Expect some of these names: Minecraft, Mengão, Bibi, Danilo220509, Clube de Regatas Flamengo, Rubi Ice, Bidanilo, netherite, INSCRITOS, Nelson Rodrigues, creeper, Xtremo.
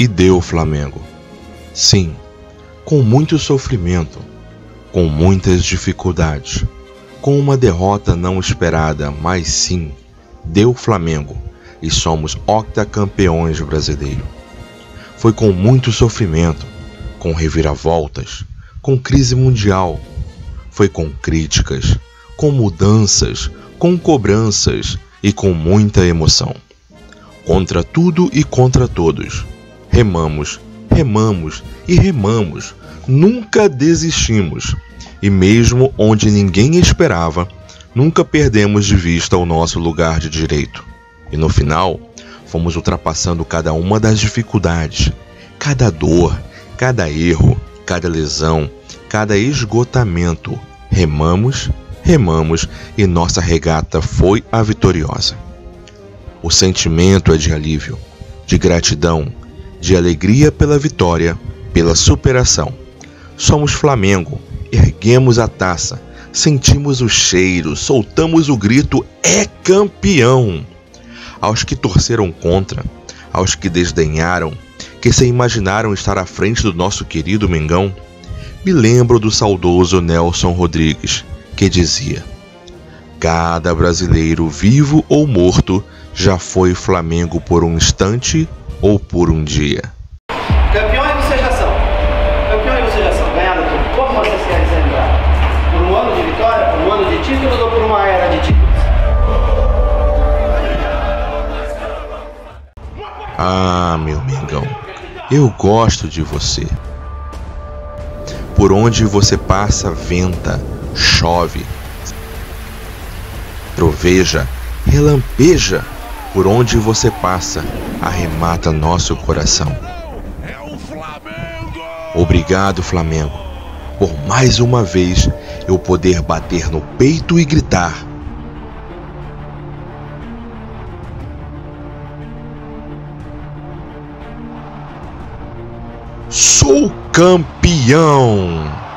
e deu ao Flamengo. Sim, com muito sofrimento, com muitas dificuldades, com uma derrota não esperada, mas sim, deu Flamengo e somos octacampeões brasileiros. Foi com muito sofrimento, com reviravoltas, com crise mundial, foi com críticas, com mudanças, com cobranças e com muita emoção. Contra tudo e contra todos, remamos, remamos e remamos, nunca desistimos. E mesmo onde ninguém esperava, nunca perdemos de vista o nosso lugar de direito. E no final, fomos ultrapassando cada uma das dificuldades, cada dor, cada erro, cada lesão, cada esgotamento. Remamos, remamos e nossa regata foi a vitoriosa. O sentimento é de alívio, de gratidão, de alegria pela vitória, pela superação. Somos Flamengo. Erguemos a taça, sentimos o cheiro, soltamos o grito, é campeão! Aos que torceram contra, aos que desdenharam, que se imaginaram estar à frente do nosso querido Mengão, me lembro do saudoso Nelson Rodrigues, que dizia: cada brasileiro vivo ou morto já foi Flamengo por um instante ou por um dia. Campeões vocês já são. Campeões vocês já são. Ganharam tudo. Como você se realizará? Por um ano de vitória, por um ano de títulos ou por uma era de títulos? Ah, meu Mengão, eu gosto de você. Por onde você passa, venta, chove, troveja, relampeja. Por onde você passa, arremata nosso coração. Obrigado, Flamengo, por mais uma vez eu poder bater no peito e gritar: sou campeão!